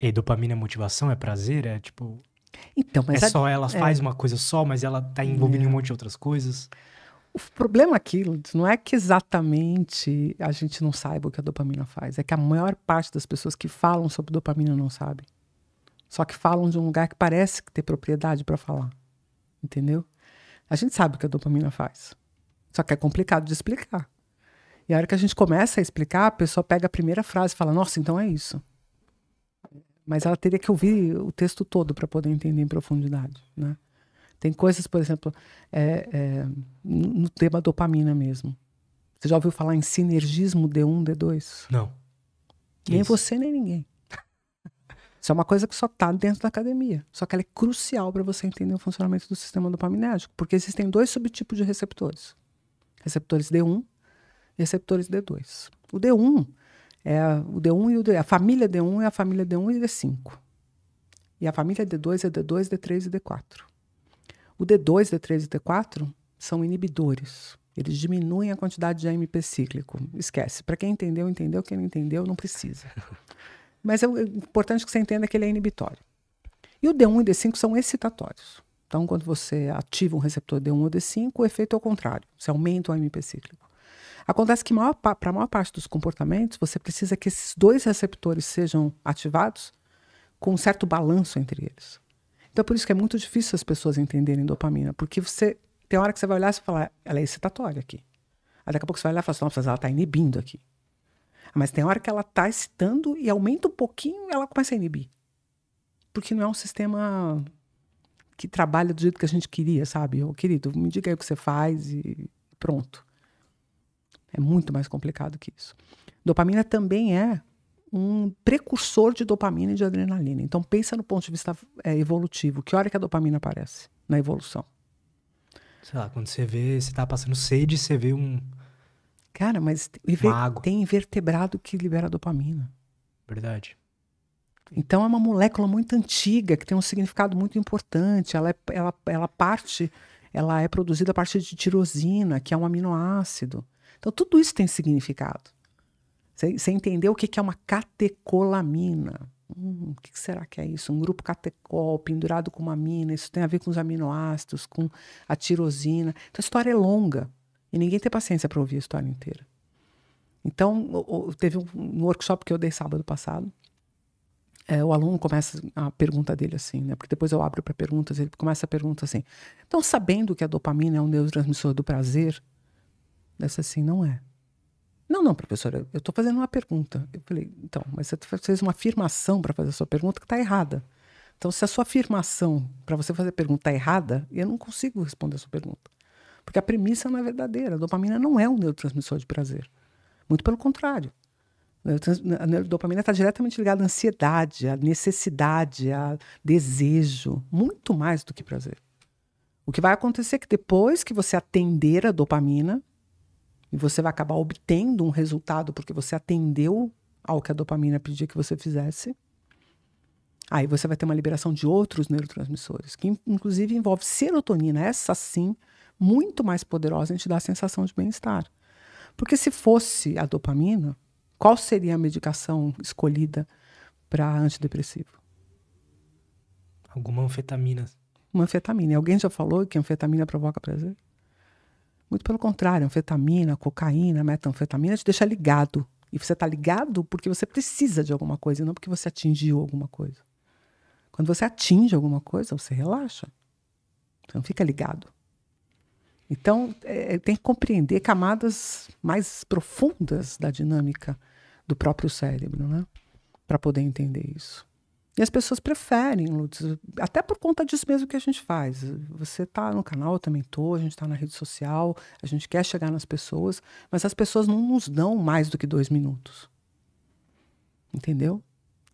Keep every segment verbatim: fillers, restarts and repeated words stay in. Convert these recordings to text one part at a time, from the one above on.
E dopamina é motivação? É prazer? É tipo... Então, mas é a... só ela faz é. uma coisa só, mas ela tá envolvida é. em um monte de outras coisas? O problema aqui, Lutz, não é que exatamente a gente não saiba o que a dopamina faz. É que a maior parte das pessoas que falam sobre dopamina não sabe. Só que falam de um lugar que parece que tem propriedade para falar. Entendeu? A gente sabe o que a dopamina faz. Só que é complicado de explicar. E a hora que a gente começa a explicar, a pessoa pega a primeira frase e fala, nossa, então é isso. Mas ela teria que ouvir o texto todo para poder entender em profundidade, né? Tem coisas, por exemplo, é, é, no tema dopamina mesmo. Você já ouviu falar em sinergismo D um, D dois? Não. Nem isso. Você, nem ninguém. Isso é uma coisa que só está dentro da academia. Só que ela é crucial para você entender o funcionamento do sistema dopaminérgico. Porque existem dois subtipos de receptores. Receptores D um e receptores D dois. O D um... É o D um e o D dois. A família D um é a família D um e D cinco. E a família D dois é D dois, D três e D quatro. O D dois, D três e D quatro são inibidores. Eles diminuem a quantidade de A M P cíclico. Esquece. Para quem entendeu, entendeu. Quem não entendeu, não precisa. Mas é importante que você entenda que ele é inibitório. E o D um e D cinco são excitatórios. Então, quando você ativa um receptor D um ou D cinco, o efeito é o contrário. Você aumenta o A M P cíclico. Acontece que para a maior parte dos comportamentos, você precisa que esses dois receptores sejam ativados com um certo balanço entre eles. Então é por isso que é muito difícil as pessoas entenderem dopamina, porque você, tem hora que você vai olhar e você vai falar, ela é excitatória aqui. Aí daqui a pouco você vai olhar e fala, nossa, ela está inibindo aqui. Mas tem hora que ela está excitando e aumenta um pouquinho e ela começa a inibir. Porque não é um sistema que trabalha do jeito que a gente queria, sabe? Ô, querido, me diga aí o que você faz e pronto. É muito mais complicado que isso. Dopamina também é um precursor de dopamina e de adrenalina. Então, pensa no ponto de vista é, evolutivo. Que hora que a dopamina aparece na evolução? Sei lá, quando você vê, você tá passando sede, você vê um... Cara, mas tem, tem invertebrado que libera dopamina. Verdade. Então, é uma molécula muito antiga, que tem um significado muito importante. Ela, é, ela, ela, parte, ela é produzida a partir de tirosina, que é um aminoácido. Então, tudo isso tem significado. Você entendeu o que, que é uma catecolamina? Hum, o que, que será que é isso? Um grupo catecol pendurado com uma amina. Isso tem a ver com os aminoácidos, com a tirosina. Então, a história é longa. E ninguém tem paciência para ouvir a história inteira. Então, teve um workshop que eu dei sábado passado. É, o aluno começa a pergunta dele assim, né? Porque depois eu abro para perguntas. Ele começa a pergunta assim. Então, sabendo que a dopamina é um neurotransmissor do prazer... Dessa assim, não é. Não, não, professora, eu estou fazendo uma pergunta. Eu falei, então, mas você fez uma afirmação para fazer a sua pergunta que está errada. Então, se a sua afirmação para você fazer a pergunta está errada, eu não consigo responder a sua pergunta. Porque a premissa não é verdadeira. A dopamina não é um neurotransmissor de prazer. Muito pelo contrário. A dopamina está diretamente ligada à ansiedade, à necessidade, a desejo. Muito mais do que prazer. O que vai acontecer é que depois que você atender a dopamina, e você vai acabar obtendo um resultado porque você atendeu ao que a dopamina pedia que você fizesse. Aí você vai ter uma liberação de outros neurotransmissores, que inclusive envolve serotonina, essa sim, muito mais poderosa em te dar a sensação de bem-estar. Porque se fosse a dopamina, qual seria a medicação escolhida para antidepressivo? Alguma anfetamina. Uma anfetamina. Alguém já falou que anfetamina provoca prazer? Muito pelo contrário, anfetamina, cocaína, metanfetamina te deixa ligado. E você está ligado porque você precisa de alguma coisa, não porque você atingiu alguma coisa. Quando você atinge alguma coisa, você relaxa. Você não fica ligado. Então, é, tem que compreender camadas mais profundas da dinâmica do próprio cérebro, né? Para poder entender isso. E as pessoas preferem, Lutz, até por conta disso mesmo que a gente faz. Você está no canal, eu também estou, a gente está na rede social, a gente quer chegar nas pessoas, mas as pessoas não nos dão mais do que dois minutos. Entendeu?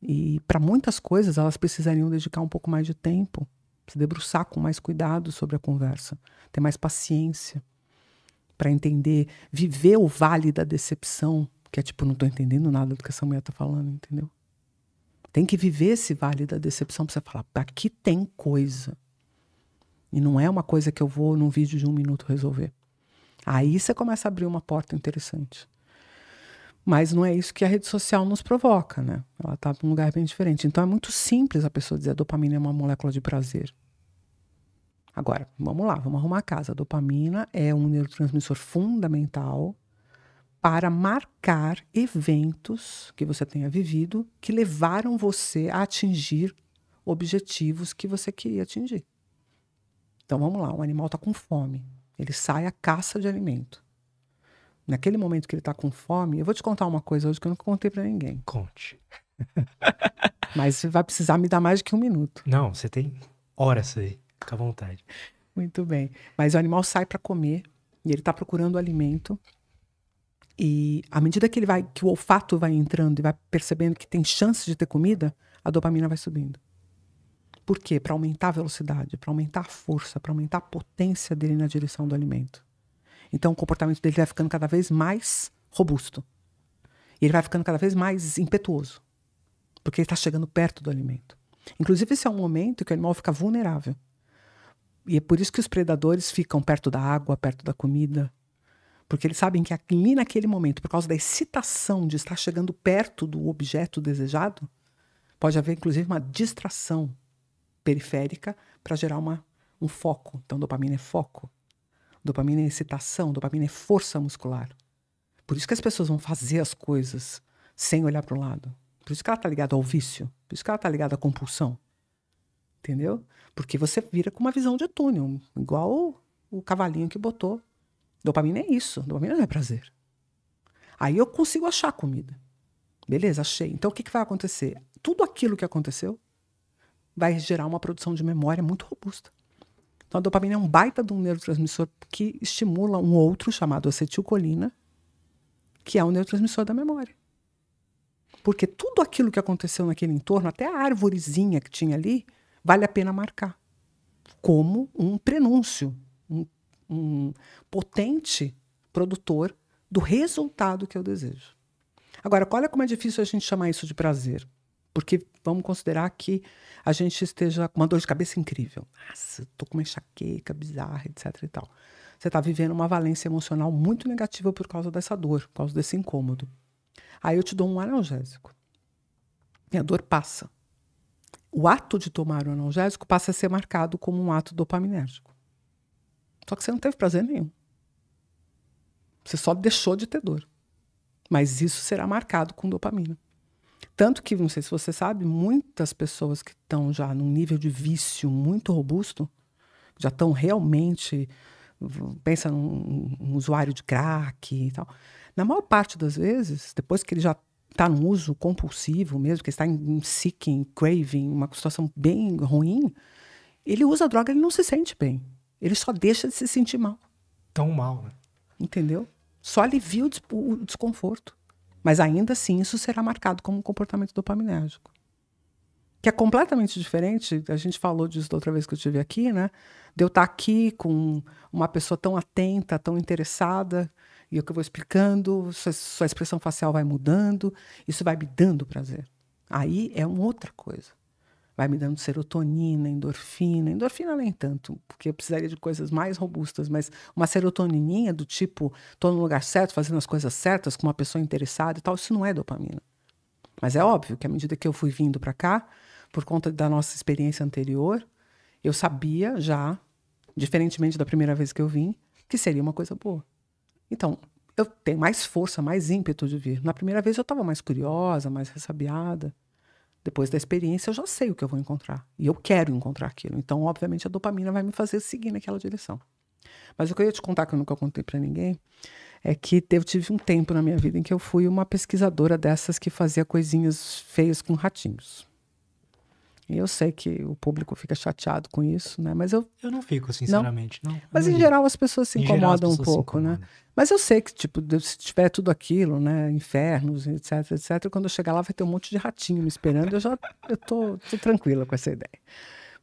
E para muitas coisas elas precisariam dedicar um pouco mais de tempo, se debruçar com mais cuidado sobre a conversa, ter mais paciência para entender, viver o vale da decepção, que é tipo, não estou entendendo nada do que essa mulher está falando, entendeu? Tem que viver esse vale da decepção para você falar, aqui tem coisa. E não é uma coisa que eu vou num vídeo de um minuto resolver. Aí você começa a abrir uma porta interessante. Mas não é isso que a rede social nos provoca, né? Ela tá num lugar bem diferente. Então é muito simples a pessoa dizer a dopamina é uma molécula de prazer. Agora, vamos lá, vamos arrumar a casa. A dopamina é um neurotransmissor fundamental para marcar eventos que você tenha vivido que levaram você a atingir objetivos que você queria atingir. Então vamos lá, o animal está com fome. Ele sai à caça de alimento. Naquele momento que ele está com fome, eu vou te contar uma coisa hoje que eu nunca contei para ninguém. Conte. Mas você vai precisar me dar mais do que um minuto. Não, você tem horas aí. Fica à vontade. Muito bem. Mas o animal sai para comer e ele está procurando alimento. E à medida que ele vai, que o olfato vai entrando e vai percebendo que tem chance de ter comida, a dopamina vai subindo. Por quê? Para aumentar a velocidade, para aumentar a força, para aumentar a potência dele na direção do alimento. Então o comportamento dele vai ficando cada vez mais robusto. E ele vai ficando cada vez mais impetuoso. Porque ele está chegando perto do alimento. Inclusive esse é um momento que o animal fica vulnerável. E é por isso que os predadores ficam perto da água, perto da comida. Porque eles sabem que ali naquele momento, por causa da excitação de estar chegando perto do objeto desejado, pode haver inclusive uma distração periférica para gerar uma, um foco. Então dopamina é foco. Dopamina é excitação, dopamina é força muscular. Por isso que as pessoas vão fazer as coisas sem olhar para o lado. Por isso que ela está ligada ao vício. Por isso que ela está ligada à compulsão. Entendeu? Porque você vira com uma visão de túnel. Igual o, o cavalinho que botou. Dopamina é isso. Dopamina não é prazer. Aí eu consigo achar comida. Beleza, achei. Então o que, que vai acontecer? Tudo aquilo que aconteceu vai gerar uma produção de memória muito robusta. Então, a dopamina é um baita de um neurotransmissor que estimula um outro chamado acetilcolina, que é um neurotransmissor da memória. Porque tudo aquilo que aconteceu naquele entorno, até a arvorezinha que tinha ali, vale a pena marcar. Como um prenúncio, um, um potente produtor do resultado que eu desejo. Agora, olha como é difícil a gente chamar isso de prazer. Porque vamos considerar que a gente esteja com uma dor de cabeça incrível. Nossa, tô com uma enxaqueca bizarra, etc e tal. Você tá vivendo uma valência emocional muito negativa por causa dessa dor, por causa desse incômodo. Aí eu te dou um analgésico. E a dor passa. O ato de tomar o analgésico passa a ser marcado como um ato dopaminérgico. Só que você não teve prazer nenhum. Você só deixou de ter dor. Mas isso será marcado com dopamina. Tanto que, não sei se você sabe, muitas pessoas que estão já num nível de vício muito robusto, já estão realmente, pensa num, num usuário de crack e tal, na maior parte das vezes, depois que ele já está num uso compulsivo mesmo, que ele está em seeking, craving, uma situação bem ruim, ele usa a droga, ele não se sente bem. Ele só deixa de se sentir mal. Tão mal, né? Entendeu? Só alivia o, des- o desconforto. Mas ainda assim, isso será marcado como um comportamento dopaminérgico. Que é completamente diferente, a gente falou disso da outra vez que eu estive aqui, né? De eu estar aqui com uma pessoa tão atenta, tão interessada, e o que eu vou explicando, sua, sua expressão facial vai mudando, isso vai me dando prazer. Aí é uma outra coisa. Vai me dando serotonina, endorfina. Endorfina nem tanto, porque eu precisaria de coisas mais robustas, mas uma serotonininha do tipo, tô no lugar certo, fazendo as coisas certas, com uma pessoa interessada e tal, isso não é dopamina. Mas é óbvio que à medida que eu fui vindo para cá, por conta da nossa experiência anterior, eu sabia já, diferentemente da primeira vez que eu vim, que seria uma coisa boa. Então, eu tenho mais força, mais ímpeto de vir. Na primeira vez eu estava mais curiosa, mais ressabiada. Depois da experiência, eu já sei o que eu vou encontrar. E eu quero encontrar aquilo. Então, obviamente, a dopamina vai me fazer seguir naquela direção. Mas o que eu ia te contar, que eu nunca contei para ninguém, é que eu tive um tempo na minha vida em que eu fui uma pesquisadora dessas que fazia coisinhas feias com ratinhos. E eu sei que o público fica chateado com isso, né? Mas eu... Eu não fico, sinceramente, não. não. Mas, não em geral, as pessoas se incomodam pessoas um pouco, né? Mas eu sei que, tipo, se tiver tudo aquilo, né? Infernos, etc, etcétera. Quando eu chegar lá, vai ter um monte de ratinho me esperando. Eu já eu tô, tô tranquila com essa ideia.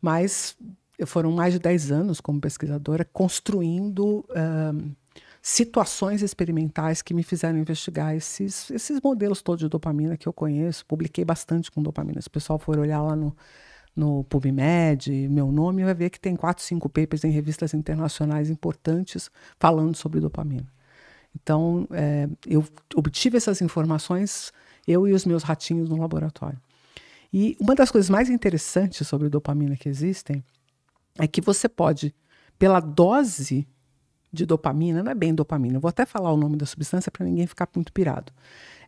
Mas foram mais de dez anos como pesquisadora construindo um, situações experimentais que me fizeram investigar esses, esses modelos todos de dopamina que eu conheço. Publiquei bastante com dopamina. Se o pessoal for olhar lá no, no PubMed, meu nome, vai ver que tem quatro, cinco papers em revistas internacionais importantes falando sobre dopamina. Então, é, eu obtive essas informações, eu e os meus ratinhos no laboratório. E uma das coisas mais interessantes sobre dopamina que existem é que você pode, pela dose de dopamina, não é bem dopamina, eu vou até falar o nome da substância para ninguém ficar muito pirado.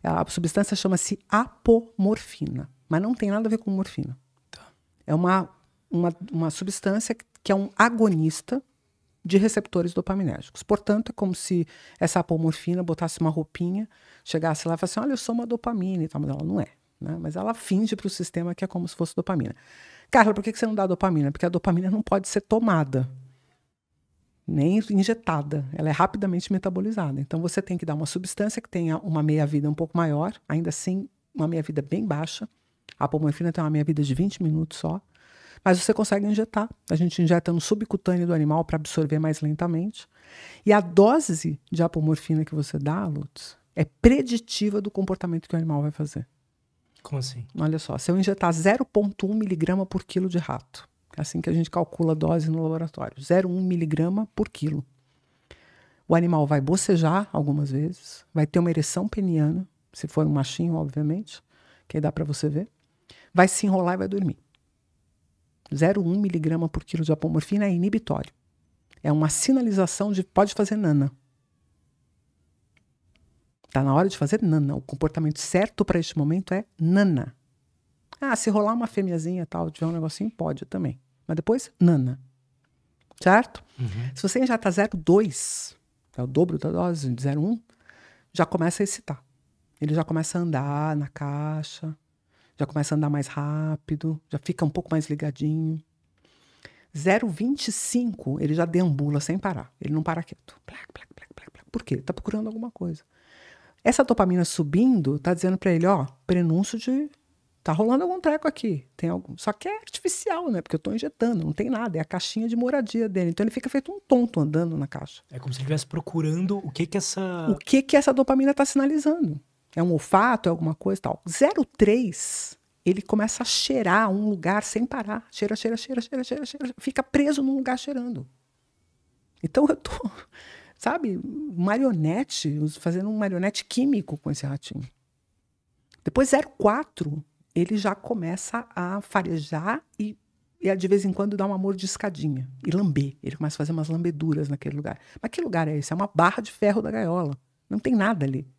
A substância chama-se apomorfina, mas não tem nada a ver com morfina. Tá. É uma, uma, uma substância que é um agonista de receptores dopaminérgicos. Portanto, é como se essa apomorfina botasse uma roupinha, chegasse lá e falasse, olha, eu sou uma dopamina e tal, mas ela não é. Né? Mas ela finge para o sistema que é como se fosse dopamina. Carla, por que você não dá dopamina? Porque a dopamina não pode ser tomada, nem injetada. Ela é rapidamente metabolizada. Então, você tem que dar uma substância que tenha uma meia-vida um pouco maior, ainda assim, uma meia-vida bem baixa. A apomorfina tem uma meia-vida de vinte minutos só. Mas você consegue injetar. A gente injeta no subcutâneo do animal para absorver mais lentamente. E a dose de apomorfina que você dá, Lutz, é preditiva do comportamento que o animal vai fazer. Como assim? Olha só, se eu injetar zero vírgula um miligrama por quilo de rato, é assim que a gente calcula a dose no laboratório, zero vírgula um miligrama por quilo, o animal vai bocejar algumas vezes, vai ter uma ereção peniana, se for um machinho, obviamente, que aí dá para você ver, vai se enrolar e vai dormir. zero vírgula um miligrama por quilo de apomorfina é inibitório. É uma sinalização de pode fazer nana. Tá na hora de fazer nana. O comportamento certo para este momento é nana. Ah, se rolar uma fêmeazinha e tal, tiver um negocinho, pode também. Mas depois, nana. Certo? Uhum. Se você já tá zero vírgula dois, é o dobro da dose, de zero vírgula um, já começa a excitar. Ele já começa a andar na caixa, já começa a andar mais rápido, já fica um pouco mais ligadinho. zero vírgula vinte e cinco, ele já deambula sem parar. Ele não para quieto. Por quê? Ele tá procurando alguma coisa. Essa dopamina subindo, tá dizendo para ele, ó, prenúncio de... tá rolando algum treco aqui. Tem algum... Só que é artificial, né? Porque eu tô injetando, não tem nada. É a caixinha de moradia dele. Então ele fica feito um tonto andando na caixa. É como se ele estivesse procurando o que que essa... O que que essa dopamina tá sinalizando. É um olfato, é alguma coisa e tal. zero vírgula três, ele começa a cheirar um lugar sem parar. Cheira, cheira, cheira, cheira, cheira, cheira. Fica preso num lugar cheirando. Então eu tô... Sabe, marionete, fazendo um marionete químico com esse ratinho. Depois, zero vírgula quatro, ele já começa a farejar e, e de vez em quando dá uma mordiscadinha e lamber. Ele começa a fazer umas lambeduras naquele lugar. Mas que lugar é esse? É uma barra de ferro da gaiola. Não tem nada ali.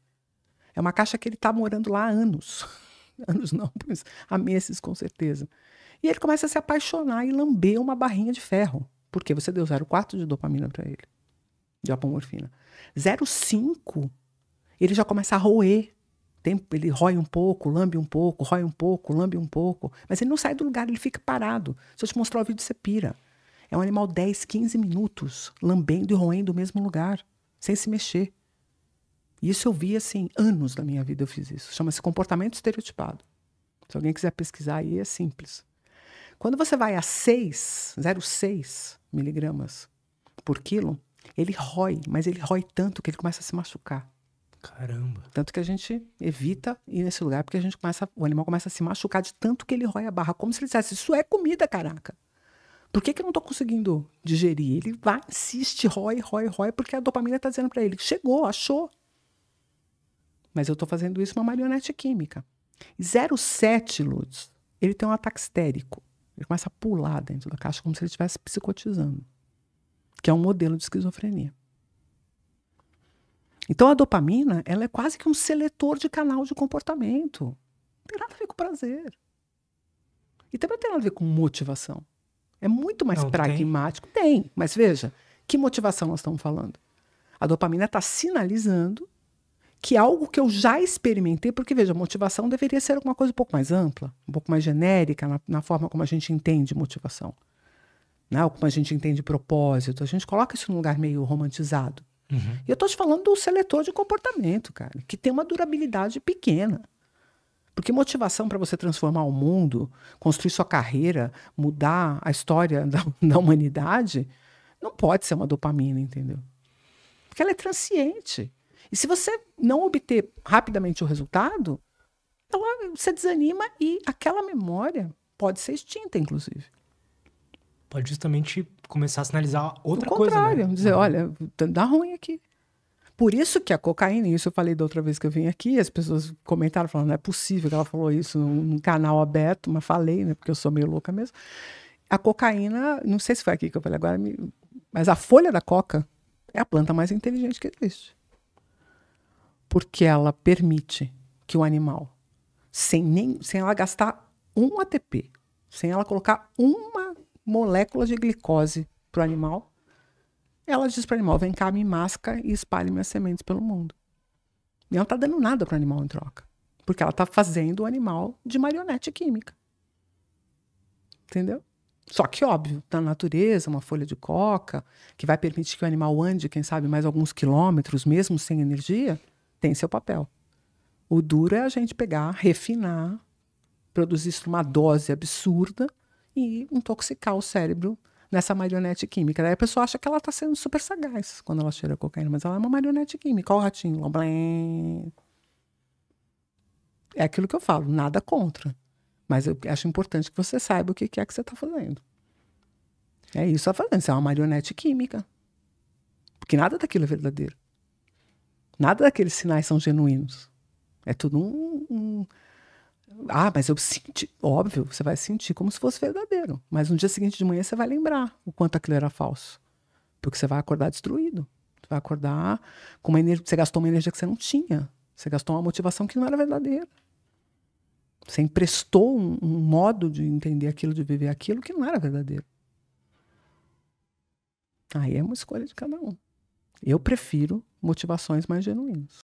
É uma caixa que ele está morando lá há anos. Anos não, mas há meses com certeza. E ele começa a se apaixonar e lamber uma barrinha de ferro. Porque você deu zero vírgula quatro de dopamina para ele. De apomorfina. zero vírgula cinco, ele já começa a roer. Tem, ele rói um pouco, lambe um pouco, rói um pouco, lambe um pouco. Mas ele não sai do lugar, ele fica parado. Se eu te mostrar o vídeo, você pira. É um animal dez, quinze minutos, lambendo e roendo o mesmo lugar, sem se mexer. Isso eu vi, assim, anos da minha vida eu fiz isso. Chama-se comportamento estereotipado. Se alguém quiser pesquisar aí, é simples. Quando você vai a zero vírgula seis miligramas por quilo, ele rói, mas ele rói tanto que ele começa a se machucar. Caramba. Tanto que a gente evita ir nesse lugar, porque a gente começa, o animal começa a se machucar de tanto que ele rói a barra. Como se ele dissesse, isso é comida, caraca. Por que que eu não tô conseguindo digerir? Ele vai, insiste, rói, rói, rói, porque a dopamina tá dizendo para ele, chegou, achou. Mas eu tô fazendo isso uma marionete química. zero vírgula sete, Lutz, ele tem um ataque histérico. Ele começa a pular dentro da caixa, como se ele estivesse psicotizando. Que é um modelo de esquizofrenia. Então, a dopamina, ela é quase que um seletor de canal de comportamento. Não tem nada a ver com prazer. E também não tem nada a ver com motivação. É muito mais não, pragmático. Tem. tem, mas veja, que motivação nós estamos falando? A dopamina está sinalizando que algo que eu já experimentei, porque veja, motivação deveria ser alguma coisa um pouco mais ampla, um pouco mais genérica na, na forma como a gente entende motivação. Não, como a gente entende propósito, a gente coloca isso num lugar meio romantizado. Uhum. E eu estou te falando do seletor de comportamento, cara, que tem uma durabilidade pequena. Porque motivação para você transformar o mundo, construir sua carreira, mudar a história da, da humanidade, não pode ser uma dopamina, entendeu? Porque ela é transiente. E se você não obter rapidamente o resultado, ela, você desanima e aquela memória pode ser extinta, inclusive. Pode justamente começar a sinalizar outra coisa. O contrário, coisa, né? Dizer, olha, dá ruim aqui. Por isso que a cocaína, isso eu falei da outra vez que eu vim aqui, as pessoas comentaram, falando, não é possível que ela falou isso num, num canal aberto, mas falei, né, porque eu sou meio louca mesmo. A cocaína, não sei se foi aqui que eu falei agora, mas a folha da coca é a planta mais inteligente que existe. Porque ela permite que o animal, sem, nem, sem ela gastar um A T P, sem ela colocar uma molécula de glicose para o animal, ela diz para o animal, vem cá, me masca e espalhe minhas sementes pelo mundo. E ela não está dando nada para o animal em troca. Porque ela está fazendo o animal de marionete química. Entendeu? Só que, óbvio, na natureza, uma folha de coca, que vai permitir que o animal ande, quem sabe, mais alguns quilômetros, mesmo sem energia, tem seu papel. O duro é a gente pegar, refinar, produzir isso numa dose absurda e intoxicar o cérebro nessa marionete química. Daí a pessoa acha que ela está sendo super sagaz quando ela cheira cocaína, mas ela é uma marionete química. Olha o ratinho lá, blém. É aquilo que eu falo, nada contra. Mas eu acho importante que você saiba o que é que você está fazendo. É isso que você está fazendo. Você é uma marionete química. Porque nada daquilo é verdadeiro. Nada daqueles sinais são genuínos. É tudo um... um... Ah, mas eu senti... Óbvio, você vai sentir como se fosse verdadeiro. Mas no dia seguinte de manhã você vai lembrar o quanto aquilo era falso. Porque você vai acordar destruído. Você vai acordar com uma energia... Você gastou uma energia que você não tinha. Você gastou uma motivação que não era verdadeira. Você emprestou um, um modo de entender aquilo, de viver aquilo, que não era verdadeiro. Aí é uma escolha de cada um. Eu prefiro motivações mais genuínas.